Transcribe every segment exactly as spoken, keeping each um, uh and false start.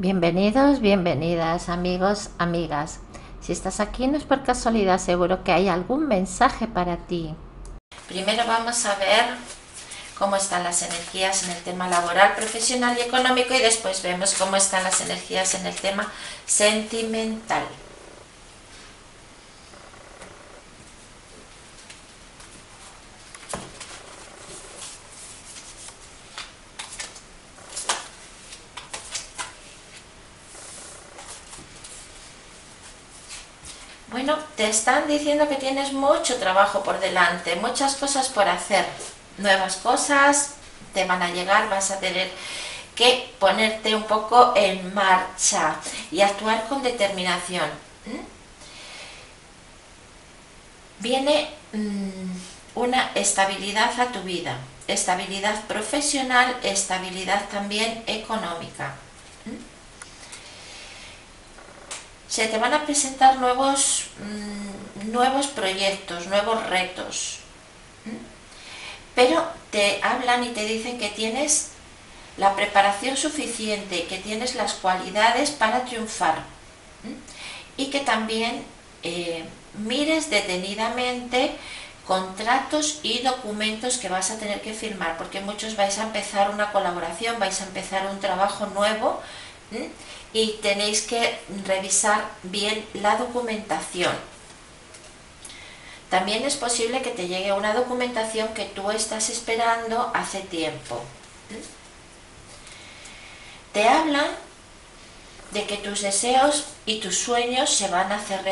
Bienvenidos, bienvenidas, amigos, amigas. Si estás aquí no es por casualidad, seguro que hay algún mensaje para ti. Primero vamos a ver cómo están las energías en el tema laboral, profesional y económico, y después vemos cómo están las energías en el tema sentimental. Bueno, te están diciendo que tienes mucho trabajo por delante, muchas cosas por hacer, nuevas cosas te van a llegar, vas a tener que ponerte un poco en marcha y actuar con determinación. ¿Mm? Viene mmm, una estabilidad a tu vida, estabilidad profesional, estabilidad también económica. ¿Mm? Se te van a presentar nuevos, mmm, nuevos proyectos, nuevos retos, ¿m? Pero te hablan y te dicen que tienes la preparación suficiente, que tienes las cualidades para triunfar, ¿m? Y que también eh, mires detenidamente contratos y documentos que vas a tener que firmar, porque muchos vais a empezar una colaboración, vais a empezar un trabajo nuevo, ¿m? Y tenéis que revisar bien la documentación. También es posible que te llegue una documentación que tú estás esperando hace tiempo. Te hablan de que tus deseos y tus sueños se van a hacer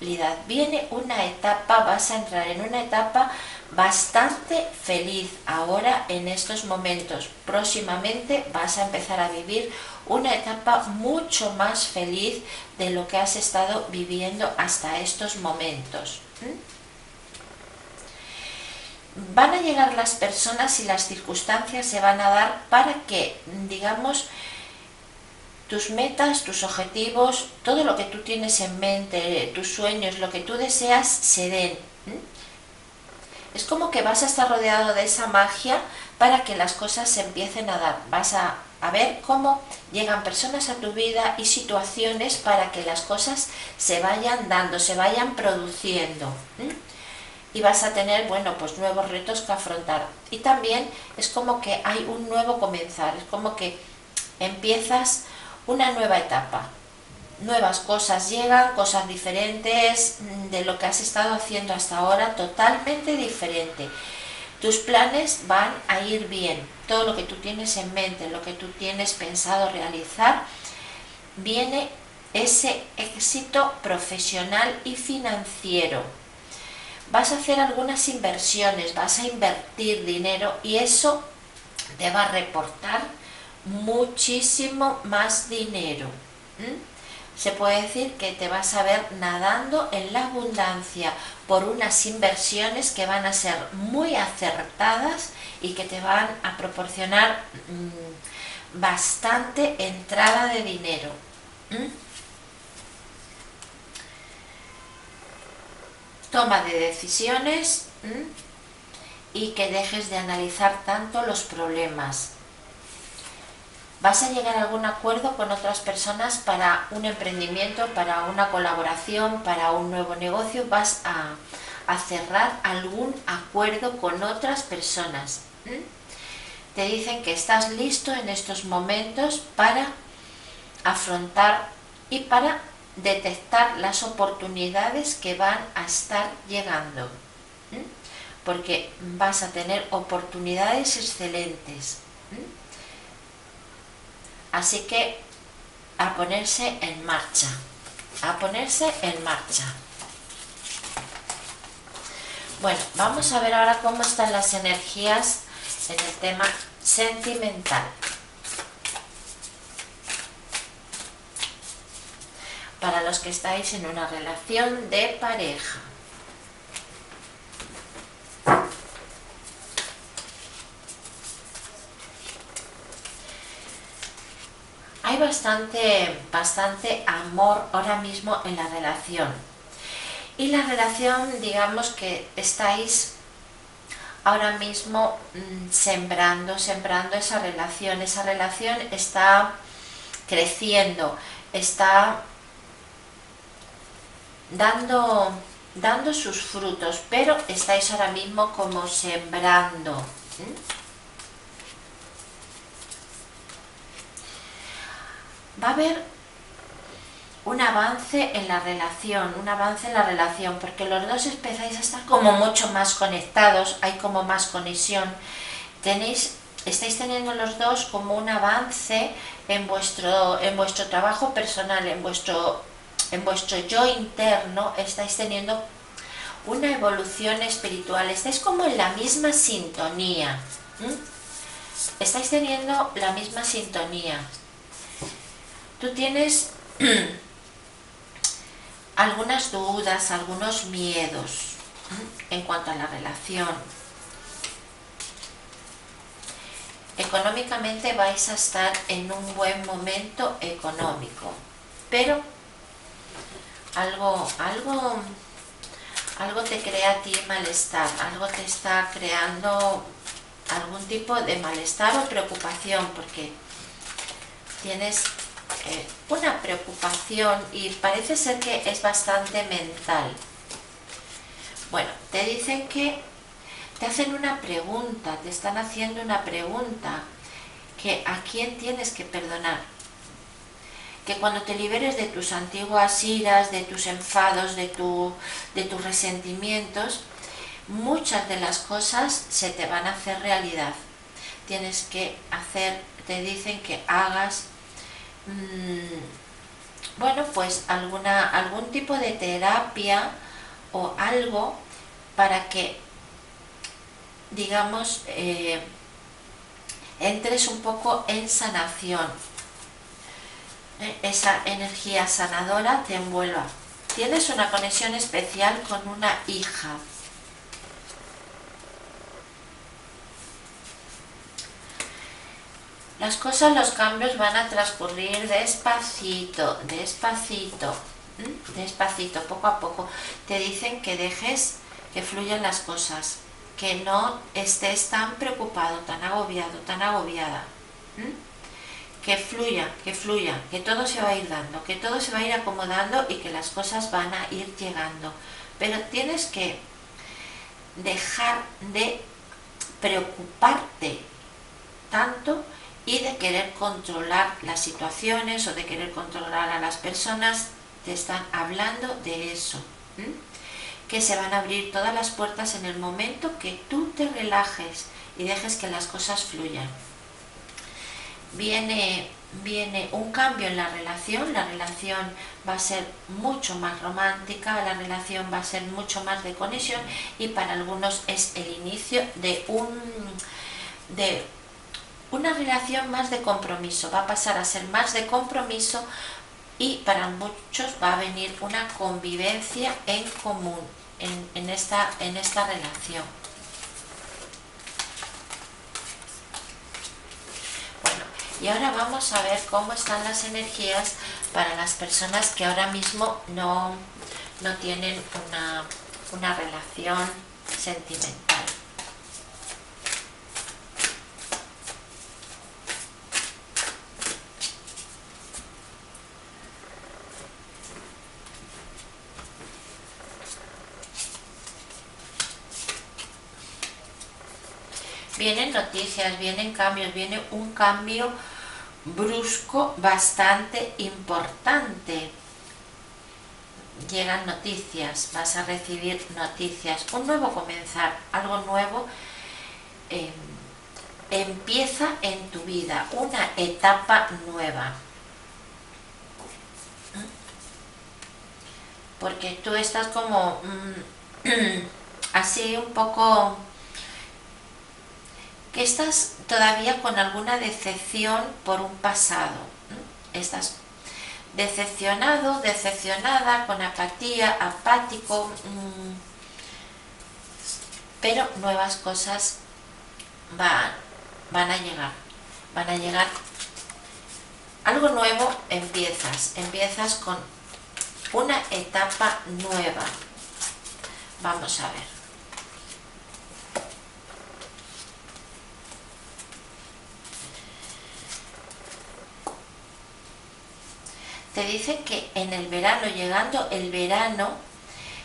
realidad. Viene una etapa, vas a entrar en una etapa bastante feliz ahora en estos momentos. Próximamente vas a empezar a vivir una etapa mucho más feliz de lo que has estado viviendo hasta estos momentos. ¿Mm? Van a llegar las personas y las circunstancias se van a dar para que, digamos, tus metas, tus objetivos, todo lo que tú tienes en mente, tus sueños, lo que tú deseas, se den. ¿Mm? Es como que vas a estar rodeado de esa magia para que las cosas se empiecen a dar. Vas a a ver cómo llegan personas a tu vida y situaciones para que las cosas se vayan dando, se vayan produciendo. ¿Mm? Y vas a tener, bueno, pues nuevos retos que afrontar. Y también es como que hay un nuevo comenzar, es como que empiezas una nueva etapa. Nuevas cosas llegan, cosas diferentes de lo que has estado haciendo hasta ahora, totalmente diferente. Tus planes van a ir bien. Todo lo que tú tienes en mente, lo que tú tienes pensado realizar, viene ese éxito profesional y financiero. Vas a hacer algunas inversiones, vas a invertir dinero y eso te va a reportar muchísimo más dinero. ¿Mm? Se puede decir que te vas a ver nadando en la abundancia por unas inversiones que van a ser muy acertadas y que te van a proporcionar mmm, bastante entrada de dinero. ¿Mm? Toma de decisiones, ¿m? Y que dejes de analizar tanto los problemas. Vas a llegar a algún acuerdo con otras personas para un emprendimiento, para una colaboración, para un nuevo negocio. Vas a, a cerrar algún acuerdo con otras personas. ¿Mm? Te dicen que estás listo en estos momentos para afrontar y para detectar las oportunidades que van a estar llegando. ¿Mm? Porque vas a tener oportunidades excelentes. ¿Mm? Así que a ponerse en marcha, a ponerse en marcha. Bueno, vamos a ver ahora cómo están las energías en el tema sentimental. Para los que estáis en una relación de pareja. Hay bastante, bastante amor ahora mismo en la relación. Y la relación, digamos que estáis ahora mismo sembrando, sembrando esa relación. Esa relación está creciendo, está dando, dando sus frutos, pero estáis ahora mismo como sembrando. ¿Mm? Va a haber un avance en la relación, un avance en la relación, porque los dos empezáis a estar como mucho más conectados, hay como más conexión, tenéis, estáis teniendo los dos como un avance en vuestro, en vuestro trabajo personal, en vuestro, en vuestro yo interno, estáis teniendo una evolución espiritual, estáis como en la misma sintonía, ¿Mm? estáis teniendo la misma sintonía. Tú tienes algunas dudas, algunos miedos en cuanto a la relación. Económicamente vais a estar en un buen momento económico, pero algo, algo, algo te crea a ti malestar, algo te está creando algún tipo de malestar o preocupación, porque tienes Eh, una preocupación y parece ser que es bastante mental. Bueno, te dicen que te hacen una pregunta, te están haciendo una pregunta, que a quién tienes que perdonar, que cuando te liberes de tus antiguas iras, de tus enfados, de, tu, de tus resentimientos, muchas de las cosas se te van a hacer realidad. Tienes que hacer, te dicen que hagas bueno, pues alguna, algún tipo de terapia o algo para que, digamos, eh, entres un poco en sanación, eh, esa energía sanadora te envuelva. Tienes una conexión especial con una hija. Las cosas, los cambios van a transcurrir despacito, despacito, despacito, poco a poco. Te dicen que dejes que fluyan las cosas, que no estés tan preocupado, tan agobiado, tan agobiada. Que fluya, que fluya, que todo se va a ir dando, que todo se va a ir acomodando y que las cosas van a ir llegando. Pero tienes que dejar de preocuparte tanto y de querer controlar las situaciones o de querer controlar a las personas. Te están hablando de eso, ¿m? que se van a abrir todas las puertas en el momento que tú te relajes y dejes que las cosas fluyan. Viene, viene un cambio en la relación, la relación va a ser mucho más romántica, la relación va a ser mucho más de conexión, y para algunos es el inicio de un... de una relación más de compromiso, va a pasar a ser más de compromiso, y para muchos va a venir una convivencia en común en, en, esta, en esta relación. Bueno, y ahora vamos a ver cómo están las energías para las personas que ahora mismo no, no tienen una, una relación sentimental. Vienen noticias, vienen cambios, viene un cambio brusco bastante importante. Llegan noticias, vas a recibir noticias, un nuevo comenzar, algo nuevo eh, empieza en tu vida, una etapa nueva. Porque tú estás como mm, así un poco... que estás todavía con alguna decepción por un pasado, estás decepcionado, decepcionada, con apatía, apático, pero nuevas cosas van, van a llegar, van a llegar, algo nuevo empiezas, empiezas con una etapa nueva. Vamos a ver. te dice que en el verano, llegando el verano,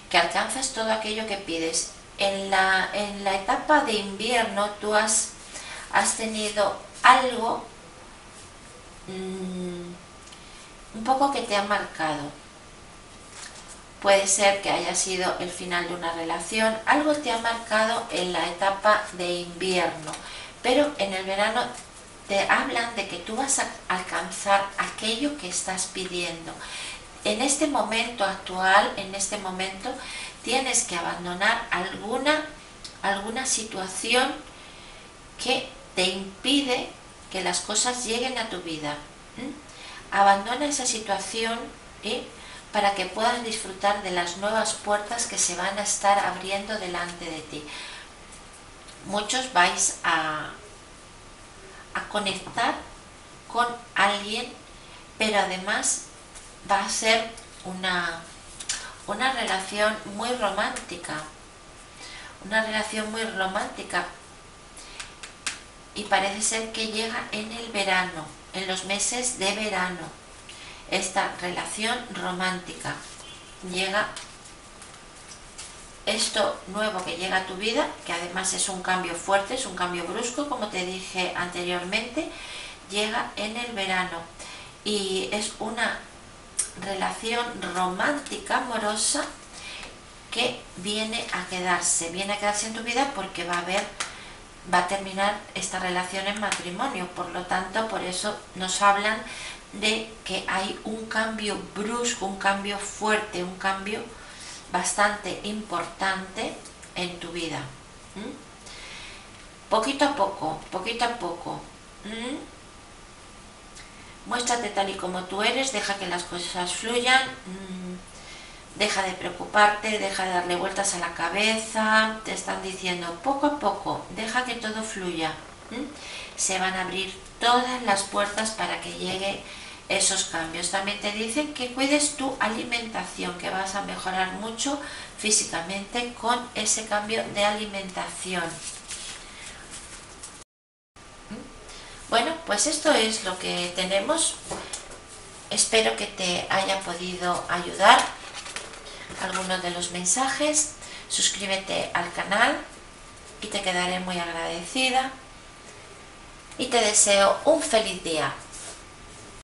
que alcanzas todo aquello que pides. En la, en la etapa de invierno tú has, has tenido algo mmm, un poco que te ha marcado. Puede ser que haya sido el final de una relación, algo te ha marcado en la etapa de invierno, pero en el verano te hablan de que tú vas a alcanzar aquello que estás pidiendo. En este momento actual, en este momento, tienes que abandonar alguna, alguna situación que te impide que las cosas lleguen a tu vida. ¿Mm? Abandona esa situación y para que puedas disfrutar de las nuevas puertas que se van a estar abriendo delante de ti. Muchos vais a, a conectar con alguien, pero además va a ser una, una relación muy romántica, una relación muy romántica, y parece ser que llega en el verano, en los meses de verano. Esta relación romántica llega, esto nuevo que llega a tu vida, que además es un cambio fuerte, es un cambio brusco, como te dije anteriormente, llega en el verano y es una relación romántica, amorosa, que viene a quedarse, viene a quedarse en tu vida, porque va a haber, va a terminar esta relación en matrimonio. Por lo tanto, por eso nos hablan de que hay un cambio brusco, un cambio fuerte, un cambio bastante importante en tu vida. ¿Mm? Poquito a poco, poquito a poco. ¿Mm? Muéstrate tal y como tú eres, deja que las cosas fluyan, ¿Mm? Deja de preocuparte, deja de darle vueltas a la cabeza. Te están diciendo poco a poco, deja que todo fluya. ¿Mm? Se van a abrir todas las puertas para que lleguen esos cambios. También te dicen que cuides tu alimentación, que vas a mejorar mucho físicamente con ese cambio de alimentación. Bueno, pues esto es lo que tenemos. Espero que te haya podido ayudar algunos de los mensajes. Suscríbete al canal y te quedaré muy agradecida. Y te deseo un feliz día.